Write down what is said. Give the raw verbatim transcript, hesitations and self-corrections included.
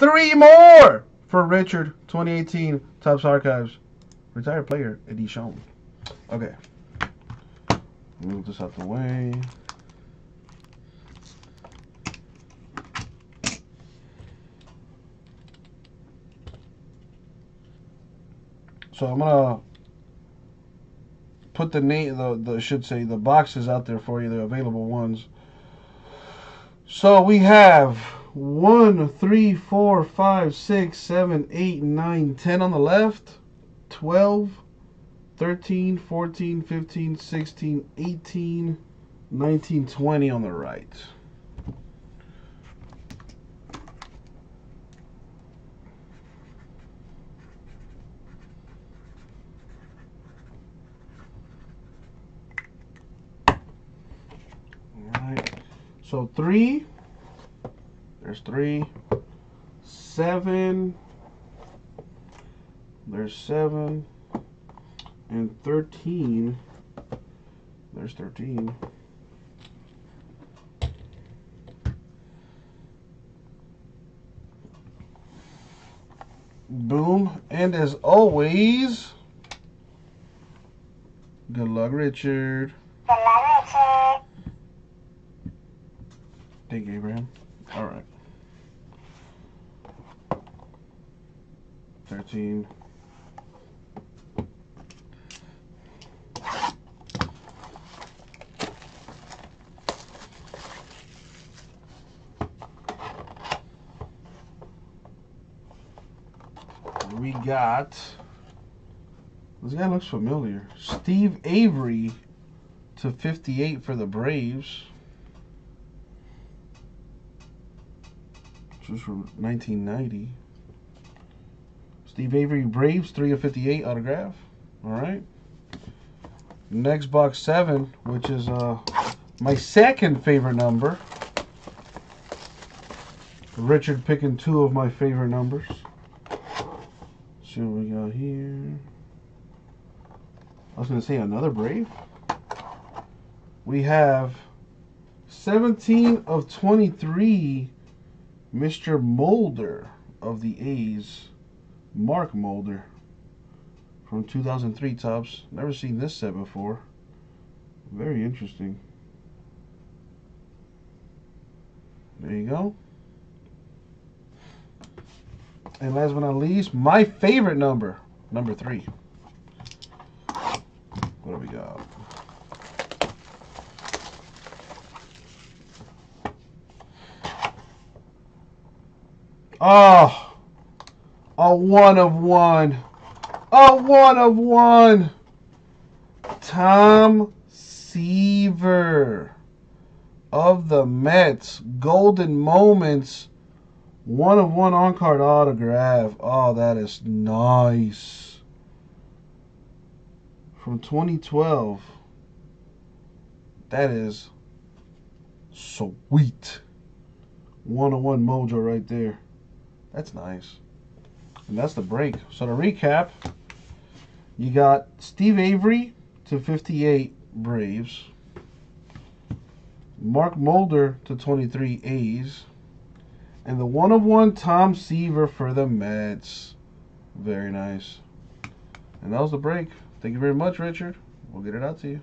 Three more for Richard, twenty eighteen Topps Archives. Retired player, Eddie Schoen. Okay. Move this out the way. So I'm gonna put the name, the, the should say the boxes out there for you, the available ones. So we have one, three, four, five, six, seven, eight, nine, ten on the left, twelve, thirteen, fourteen, fifteen, sixteen, eighteen, nineteen, twenty on the right. So three, there's three, seven, there's seven, and thirteen, there's thirteen. Boom, and as always, good luck, Richard. Good luck, Richard. Thank you, Abraham. All right. Thirteen. We got, this guy looks familiar. Steve Avery to fifty-eight for the Braves. This was from nineteen ninety. Steve Avery, Braves, three of fifty-eight autograph. All right. Next box seven, which is uh, my second favorite number. Richard picking two of my favorite numbers. Let's see what we got here. I was going to say another Brave. We have seventeen of twenty-three. Mister Mulder of the A's, Mark Mulder from two thousand three Topps. Never seen this set before. Very interesting. There you go. And last but not least, my favorite number, number three. What do we got? Oh, a one of one. A one of one. Tom Seaver of the Mets. Golden Moments. One of one on card autograph. Oh, that is nice. From twenty twelve. That is sweet. One of one mojo right there. That's nice. And that's the break. So to recap, you got Steve Avery to fifty-eight Braves. Mark Mulder to twenty-three A's. And the one of one Tom Seaver for the Mets. Very nice. And that was the break. Thank you very much, Richard. We'll get it out to you.